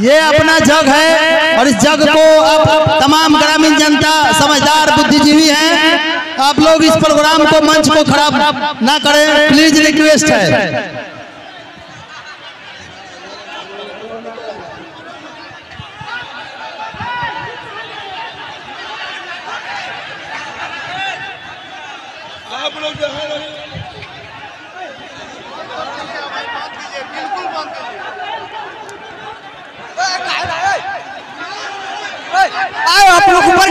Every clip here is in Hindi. ये अपना जग है और इस जग को आप तमाम ग्रामीण जनता समझदार बुद्धिजीवी हैं, आप लोग इस प्रोग्राम को मंच को खराब ना करें, प्लीज रिक्वेस्ट है। आप लोग आओ आप लोग ऊपर गाली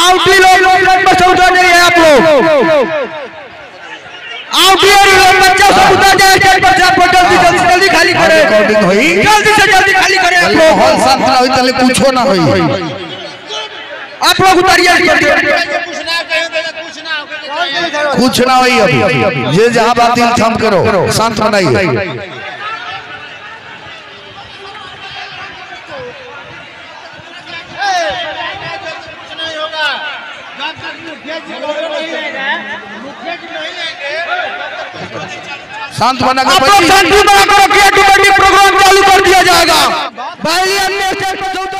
आउटी लोग बच्चा उठा नहीं है आप लोग आउटी लोग बच्चा सब उठा जाए चल बच्चा बोतल जल्दी जल्दी खाली करें रिकॉर्डिंग हुई जल्दी से जल्दी खाली करें आप लोग हॉल साफ ना हुई तले पूछो ना हुई आप लोग उतारिए कुछ ना हुई अभी ये जहां बात दिल थम करो शांत बनाइए। शांत बना के शांति बनाकर प्रोग्राम चालू कर दिया जाएगा।